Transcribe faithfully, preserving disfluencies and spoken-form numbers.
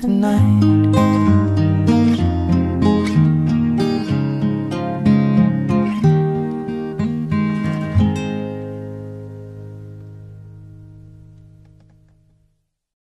tonight.